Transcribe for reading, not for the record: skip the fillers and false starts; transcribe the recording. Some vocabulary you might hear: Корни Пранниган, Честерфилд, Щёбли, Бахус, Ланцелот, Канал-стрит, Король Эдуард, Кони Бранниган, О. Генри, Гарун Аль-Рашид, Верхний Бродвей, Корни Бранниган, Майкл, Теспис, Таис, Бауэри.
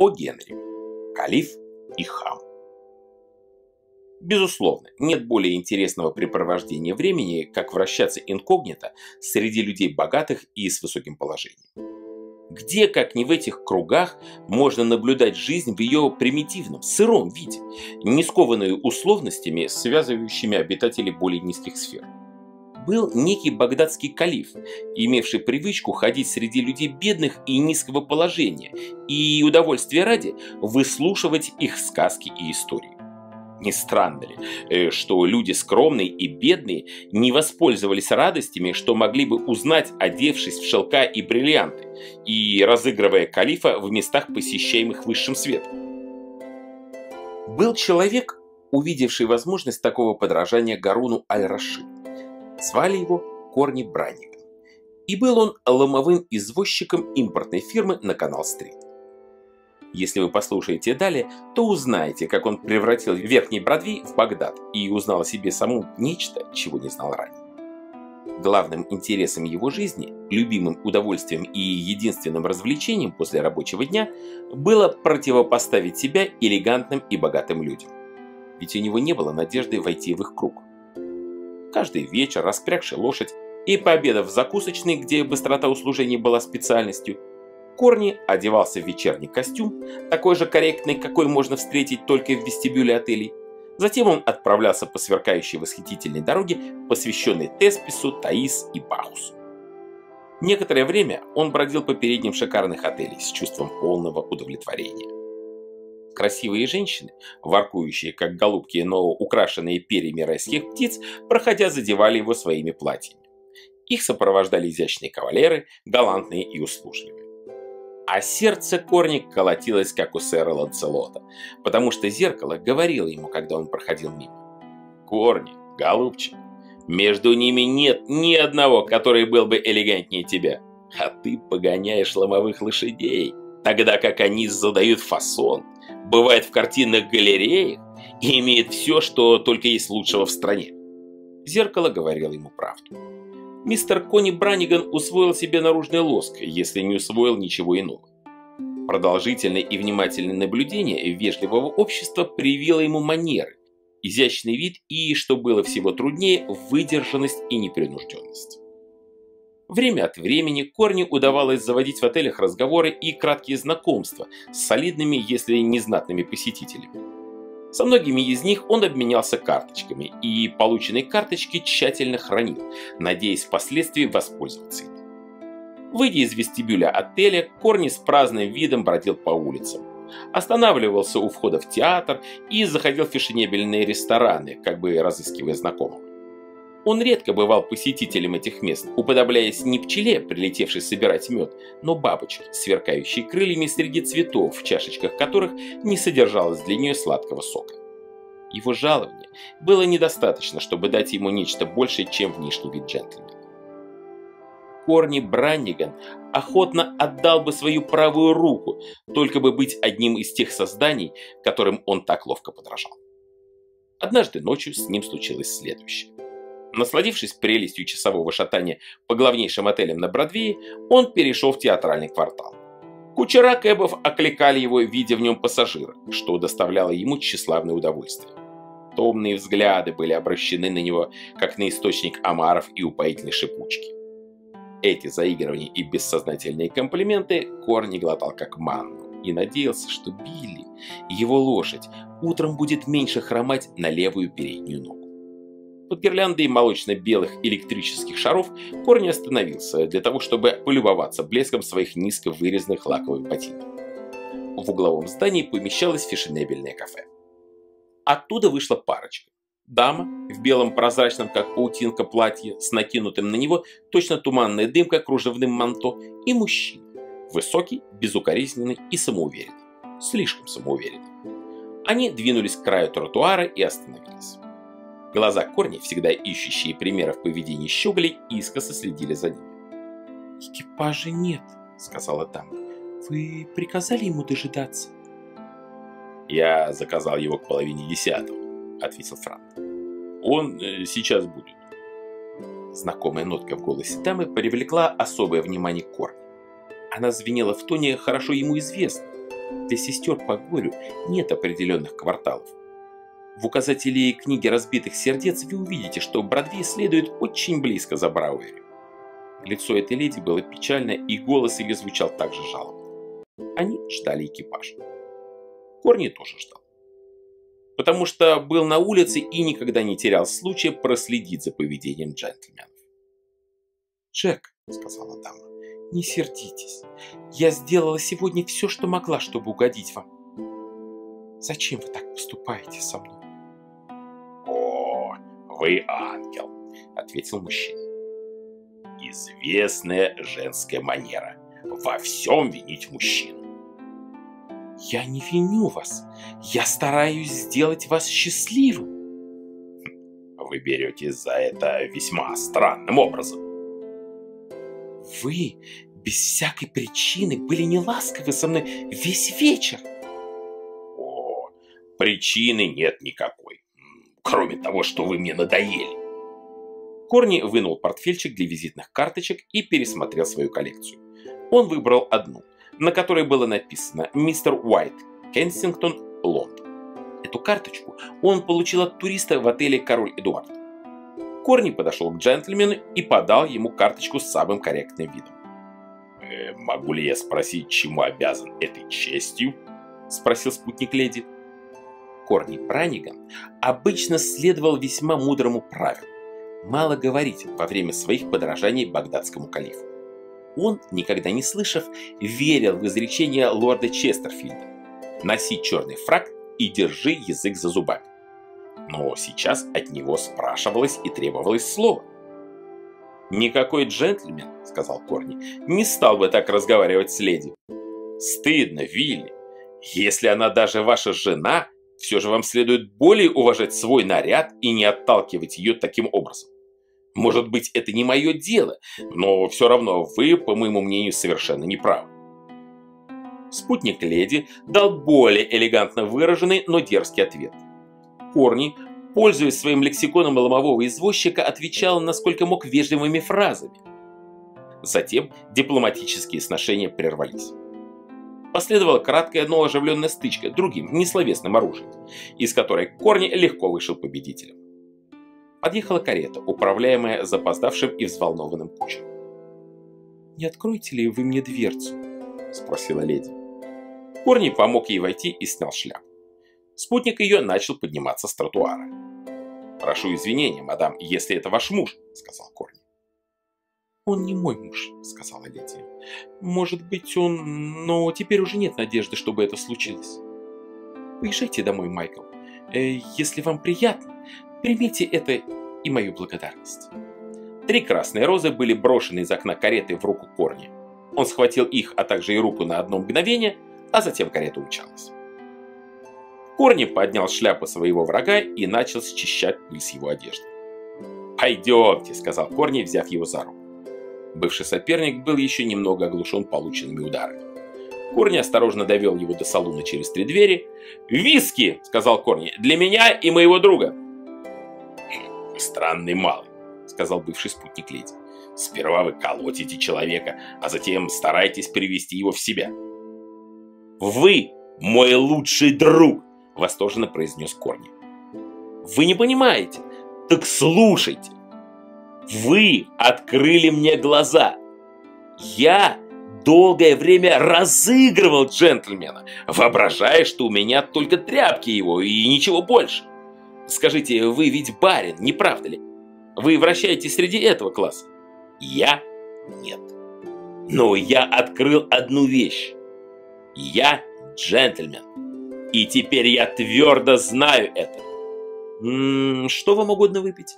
О. Генри. Калиф и хам. Безусловно, нет более интересного препровождения времени, как вращаться инкогнито среди людей богатых и с высоким положением. Где, как не в этих кругах, можно наблюдать жизнь в ее примитивном, сыром виде, не скованную условностями, связывающими обитателей более низких сфер? Был некий багдадский калиф, имевший привычку ходить среди людей бедных и низкого положения и, удовольствия ради, выслушивать их сказки и истории. Не странно ли, что люди скромные и бедные не воспользовались радостями, что могли бы узнать, одевшись в шелка и бриллианты, и разыгрывая калифа в местах, посещаемых высшим светом? Был человек, увидевший возможность такого подражания Гаруну Аль-Рашиду. Звали его Корни Бранниган, и был он ломовым извозчиком импортной фирмы на Канал-стрит. Если вы послушаете далее, то узнаете, как он превратил Верхний Бродвей в Багдад и узнал о себе саму нечто, чего не знал ранее. Главным интересом его жизни, любимым удовольствием и единственным развлечением после рабочего дня было противопоставить себя элегантным и богатым людям. Ведь у него не было надежды войти в их круг. Каждый вечер, распрягший лошадь и пообедав в закусочной, где быстрота услужения была специальностью, Корни одевался в вечерний костюм, такой же корректный, какой можно встретить только в вестибюле отелей. Затем он отправлялся по сверкающей восхитительной дороге, посвященной Теспису, Таис и Бахусу. Некоторое время он бродил по передним шикарных отелей с чувством полного удовлетворения. Красивые женщины, воркующие, как голубки, но украшенные перьями райских птиц, проходя, задевали его своими платьями. Их сопровождали изящные кавалеры, галантные и услужливые. А сердце Корни колотилось, как у сэра Ланцелота, потому что зеркало говорило ему, когда он проходил мимо: «Корни, голубчик, между ними нет ни одного, который был бы элегантнее тебя, а ты погоняешь ломовых лошадей, тогда как они задают фасон, бывает в картинных галереях и имеет все, что только есть лучшего в стране». Зеркало говорило ему правду. Мистер Кони Бранниган усвоил себе наружный лоск, если не усвоил ничего иного. Продолжительное и внимательное наблюдение вежливого общества привило ему манеры, изящный вид и, что было всего труднее, выдержанность и непринужденность. Время от времени Корни удавалось заводить в отелях разговоры и краткие знакомства с солидными, если не знатными посетителями. Со многими из них он обменялся карточками и полученные карточки тщательно хранил, надеясь впоследствии воспользоваться ими. Выйдя из вестибюля отеля, Корни с праздным видом бродил по улицам, останавливался у входа в театр и заходил в фешенебельные рестораны, как бы разыскивая знакомых. Он редко бывал посетителем этих мест, уподобляясь не пчеле, прилетевшей собирать мед, но бабочке, сверкающей крыльями среди цветов, в чашечках которых не содержалось для нее сладкого сока. Его жалования было недостаточно, чтобы дать ему нечто большее, чем внешний вид джентльмена. Корни Бранниган охотно отдал бы свою правую руку, только бы быть одним из тех созданий, которым он так ловко подражал. Однажды ночью с ним случилось следующее. Насладившись прелестью часового шатания по главнейшим отелям на Бродвее, он перешел в театральный квартал. Кучера кэбов окликали его, видя в нем пассажира, что доставляло ему тщеславное удовольствие. Томные взгляды были обращены на него, как на источник омаров и упоительной шипучки. Эти заигрывания и бессознательные комплименты Корни глотал как манну и надеялся, что Билли, его лошадь, утром будет меньше хромать на левую переднюю ногу. Под гирляндой молочно-белых электрических шаров Корни остановился для того, чтобы полюбоваться блеском своих низко вырезанных лаковых ботинок. В угловом здании помещалось фешенебельное кафе. Оттуда вышла парочка. Дама в белом прозрачном, как паутинка, платье с накинутым на него точно туманная дымка кружевным манто, и мужчина, высокий, безукоризненный и самоуверенный. Слишком самоуверенный. Они двинулись к краю тротуара и остановились. Глаза Корни, всегда ищущие примеров поведения Щёбли, искоса следили за ними. «Экипажа нет», — сказала дама. «Вы приказали ему дожидаться?» «Я заказал его к 9:30», — ответил Франк. «Он сейчас будет». Знакомая нотка в голосе дамы привлекла особое внимание Корни. Она звенела в тоне, хорошо ему известно, Для сестер по горю нет определенных кварталов. В указателе книги разбитых сердец вы увидите, что Бродвей следует очень близко за Бауэри. Лицо этой леди было печально, и голос ее звучал также жалобно. Они ждали экипаж. Корни тоже ждал. Потому что был на улице и никогда не терял случая проследить за поведением джентльменов. «Джек», — сказала дама, — «не сердитесь. Я сделала сегодня все, что могла, чтобы угодить вам. Зачем вы так поступаете со мной?» «О, вы ангел», — ответил мужчина. «Известная женская манера — во всем винить мужчину». «Я не виню вас. Я стараюсь сделать вас счастливым». «Вы берете за это весьма странным образом». «Вы без всякой причины были неласковы со мной весь вечер». «О, причины нет никакой, кроме того, что вы мне надоели». Корни вынул портфельчик для визитных карточек и пересмотрел свою коллекцию. Он выбрал одну, на которой было написано «Мистер Уайт, Кенсингтон, Лондон». Эту карточку он получил от туриста в отеле «Король Эдуард». Корни подошел к джентльмену и подал ему карточку с самым корректным видом. «Могу ли я спросить, чему обязан этой честью?» – спросил спутник леди. Корни Пранниган обычно следовал весьма мудрому правилу – мало говорить во время своих подражаний багдадскому калифу. Он, никогда не слышав, верил в изречение лорда Честерфилда «Носи черный фрак и держи язык за зубами». Но сейчас от него спрашивалось и требовалось слово. «Никакой джентльмен, — сказал Корни, — не стал бы так разговаривать с леди. Стыдно, Вилли. Если она даже ваша жена, все же вам следует более уважать свой наряд и не отталкивать ее таким образом. Может быть, это не мое дело, но все равно вы, по моему мнению, совершенно не правы». Спутник леди дал более элегантно выраженный, но дерзкий ответ. Корни, пользуясь своим лексиконом ломового извозчика, отвечал, насколько мог, вежливыми фразами. Затем дипломатические сношения прервались. Последовала краткая, но оживленная стычка другим, несловесным оружием, из которой Корни легко вышел победителем. Подъехала карета, управляемая запоздавшим и взволнованным кучером. «Не откроете ли вы мне дверцу?» – спросила леди. Корни помог ей войти и снял шляпу. Спутник ее начал подниматься с тротуара. «Прошу извинения, мадам, если это ваш муж», – сказал Корни. «Он не мой муж», – сказала леди. «Может быть, он... Но теперь уже нет надежды, чтобы это случилось. Поезжайте домой, Майкл. Если вам приятно, примите это и мою благодарность». Три красные розы были брошены из окна кареты в руку Корни. Он схватил их, а также и руку на одно мгновение, а затем карета умчалась. Корни поднял шляпу своего врага и начал счищать пыль с его одежды. «Пойдемте», — сказал Корни, взяв его за руку. Бывший соперник был еще немного оглушен полученными ударами. Корни осторожно довел его до салуна через три двери. «Виски», — сказал Корни, — «для меня и моего друга». «Странный малый», — сказал бывший спутник леди. «Сперва вы колотите человека, а затем стараетесь привести его в себя». «Вы мой лучший друг!» — восторженно произнес Корни. «Вы не понимаете? Так слушайте! Вы открыли мне глаза! Я долгое время разыгрывал джентльмена, воображая, что у меня только тряпки его и ничего больше. Скажите, вы ведь барин, не правда ли? Вы вращаетесь среди этого класса?» «Я? Нет. Но я открыл одну вещь. Я джентльмен. И теперь я твердо знаю это. Что вам угодно выпить?»